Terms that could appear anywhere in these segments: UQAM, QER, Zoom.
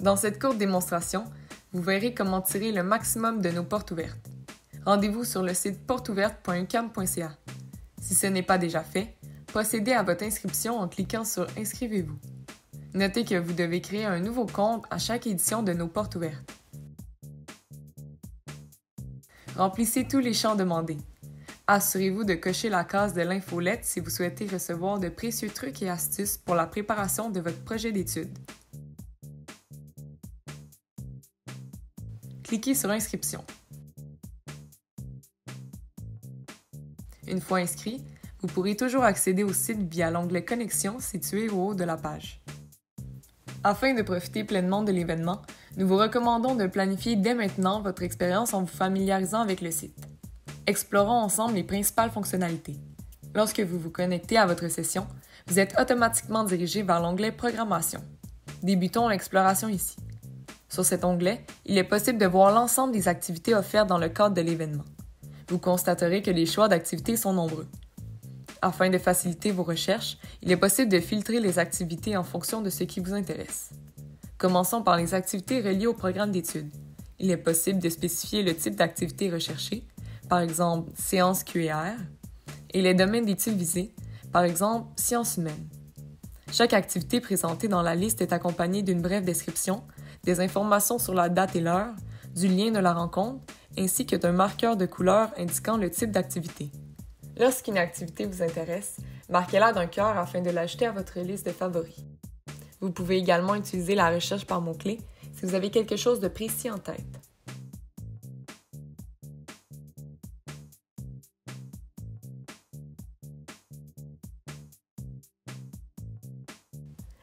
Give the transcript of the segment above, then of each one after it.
Dans cette courte démonstration, vous verrez comment tirer le maximum de nos portes ouvertes. Rendez-vous sur le site portesouverte.uqam.ca. Si ce n'est pas déjà fait, procédez à votre inscription en cliquant sur « Inscrivez-vous ». Notez que vous devez créer un nouveau compte à chaque édition de nos portes ouvertes. Remplissez tous les champs demandés. Assurez-vous de cocher la case de l'infolette si vous souhaitez recevoir de précieux trucs et astuces pour la préparation de votre projet d'études. Cliquez sur « Inscription ». Une fois inscrit, vous pourrez toujours accéder au site via l'onglet « Connexion » situé au haut de la page. Afin de profiter pleinement de l'événement, nous vous recommandons de planifier dès maintenant votre expérience en vous familiarisant avec le site. Explorons ensemble les principales fonctionnalités. Lorsque vous vous connectez à votre session, vous êtes automatiquement dirigé vers l'onglet « Programmation ». Débutons l'exploration ici. Sur cet onglet, il est possible de voir l'ensemble des activités offertes dans le cadre de l'événement. Vous constaterez que les choix d'activités sont nombreux. Afin de faciliter vos recherches, il est possible de filtrer les activités en fonction de ce qui vous intéresse. Commençons par les activités reliées au programme d'études. Il est possible de spécifier le type d'activité recherchée, par exemple séance QER, et les domaines d'études visés, par exemple sciences humaines. Chaque activité présentée dans la liste est accompagnée d'une brève description, des informations sur la date et l'heure, du lien de la rencontre, ainsi que d'un marqueur de couleur indiquant le type d'activité. Lorsqu'une activité vous intéresse, marquez-la d'un cœur afin de l'ajouter à votre liste de favoris. Vous pouvez également utiliser la recherche par mots-clés si vous avez quelque chose de précis en tête.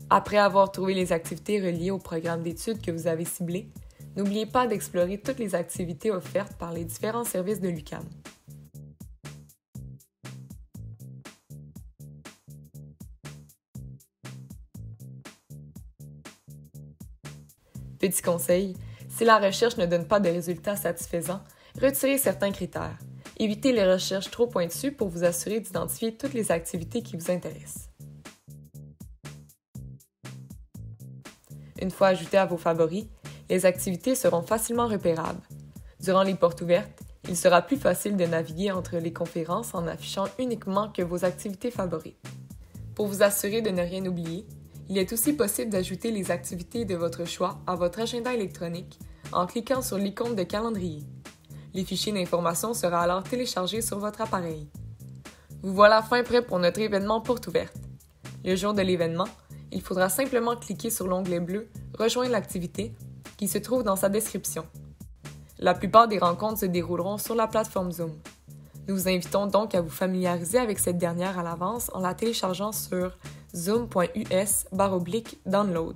Après avoir trouvé les activités reliées au programme d'études que vous avez ciblé, n'oubliez pas d'explorer toutes les activités offertes par les différents services de l'UQAM. Petit conseil, si la recherche ne donne pas de résultats satisfaisants, retirez certains critères. Évitez les recherches trop pointues pour vous assurer d'identifier toutes les activités qui vous intéressent. Une fois ajoutées à vos favoris, les activités seront facilement repérables. Durant les portes ouvertes, il sera plus facile de naviguer entre les conférences en affichant uniquement que vos activités favorites. Pour vous assurer de ne rien oublier, il est aussi possible d'ajouter les activités de votre choix à votre agenda électronique en cliquant sur l'icône de calendrier. Les fichiers d'information seront alors téléchargés sur votre appareil. Vous voilà enfin prêt pour notre événement porte ouverte. Le jour de l'événement, il faudra simplement cliquer sur l'onglet bleu « Rejoindre l'activité » qui se trouve dans sa description. La plupart des rencontres se dérouleront sur la plateforme Zoom. Nous vous invitons donc à vous familiariser avec cette dernière à l'avance en la téléchargeant sur zoom.us/download.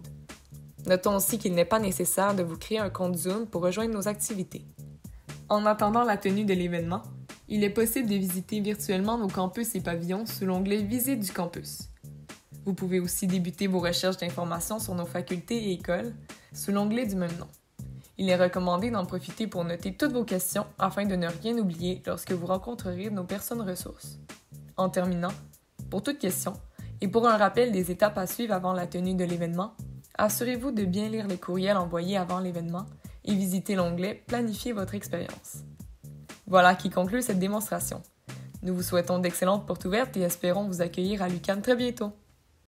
Notons aussi qu'il n'est pas nécessaire de vous créer un compte Zoom pour rejoindre nos activités. En attendant la tenue de l'événement, il est possible de visiter virtuellement nos campus et pavillons sous l'onglet « Visite du campus ». Vous pouvez aussi débuter vos recherches d'informations sur nos facultés et écoles sous l'onglet du même nom. Il est recommandé d'en profiter pour noter toutes vos questions afin de ne rien oublier lorsque vous rencontrerez nos personnes ressources. En terminant, pour toute question, et pour un rappel des étapes à suivre avant la tenue de l'événement, assurez-vous de bien lire les courriels envoyés avant l'événement et visitez l'onglet « Planifier votre expérience ». Voilà qui conclut cette démonstration. Nous vous souhaitons d'excellentes portes ouvertes et espérons vous accueillir à l'UQAM très bientôt!